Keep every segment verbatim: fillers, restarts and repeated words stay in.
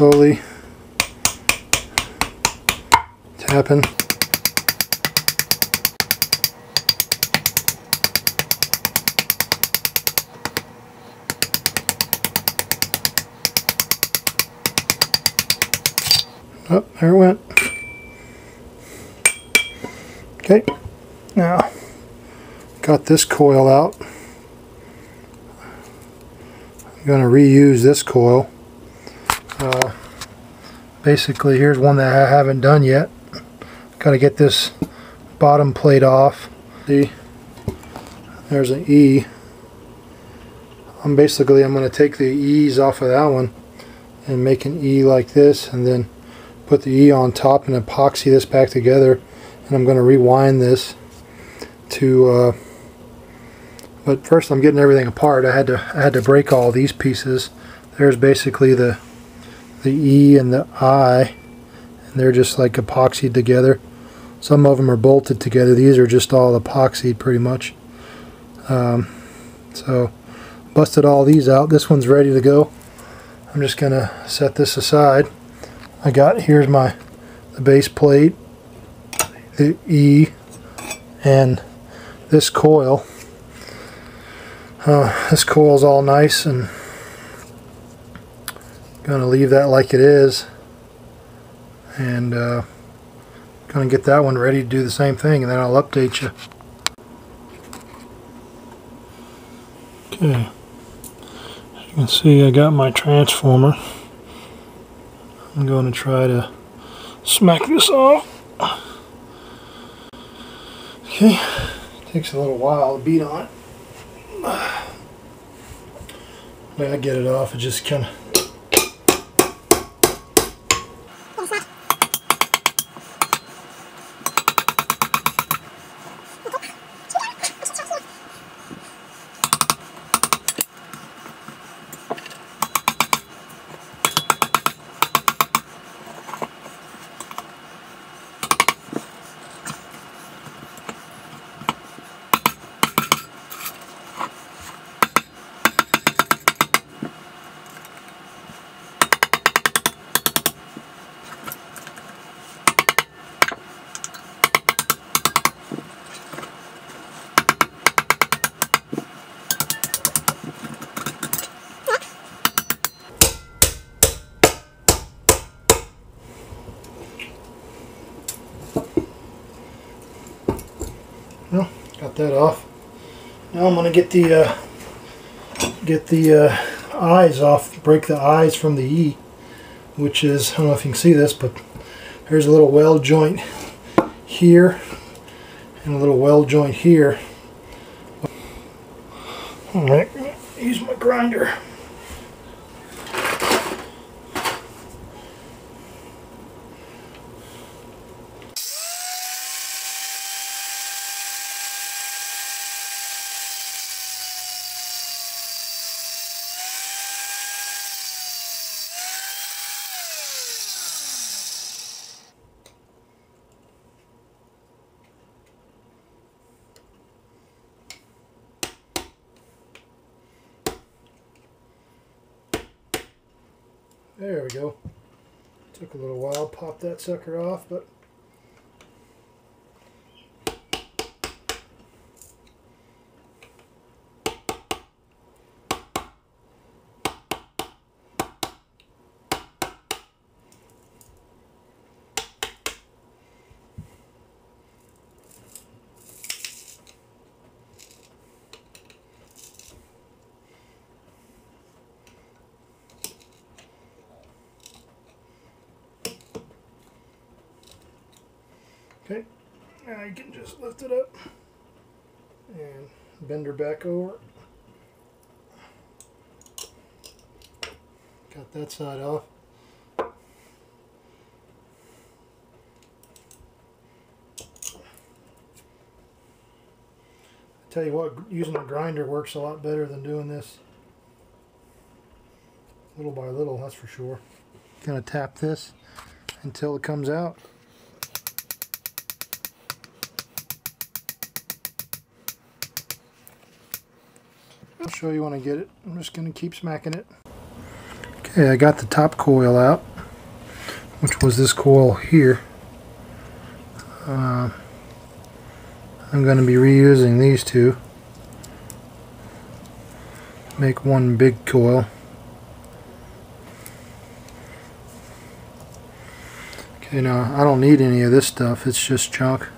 slowly tapping. Oh, there it went. Okay, now got this coil out. I'm going to reuse this coil. Uh, basically, here's one that I haven't done yet. Got to get this bottom plate off. See, there's an E. I'm basically I'm going to take the E's off of that one and make an E like this, and then put the E on top and epoxy this back together, and I'm going to rewind this to uh, but first I'm getting everything apart. I had to I had to break all these pieces. There's basically the the E and the I, and they're just like epoxied together. Some of them are bolted together. These are just all epoxied pretty much. Um, so busted all these out. This one's ready to go. I'm just gonna set this aside. I got here's my the base plate, the E, and this coil. Uh, this coil's all nice, and gonna leave that like it is, and uh, gonna get that one ready to do the same thing, and then I'll update you. Okay, as you can see, I got my transformer. I'm going to try to smack this off. Okay, takes a little while to beat on it. When I get it off, it just kind of. Well, got that off. Now I'm going to get the uh, get the uh, eyes off, break the eyes from the E, which is, I don't know if you can see this, but there's a little weld joint here and a little weld joint here. Alright, I'm going to use my grinder. There we go. Took a little while, pop that sucker off, but okay, now you can just lift it up and bend her back over. Got that side off. I tell you what, using a grinder works a lot better than doing this little by little, that's for sure. Gonna tap this until it comes out. I'll show you when I get it. I'm just going to keep smacking it. Okay, I got the top coil out. which was this coil here. Uh, I'm going to be reusing these two. Make one big coil. Okay, now I don't need any of this stuff, it's just junk.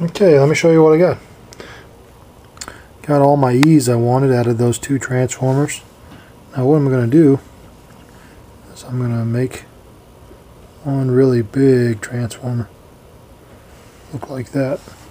Okay, let me show you what I got. Got all my E's I wanted out of those two transformers. Now what I'm going to do is I'm going to make one really big transformer look like that.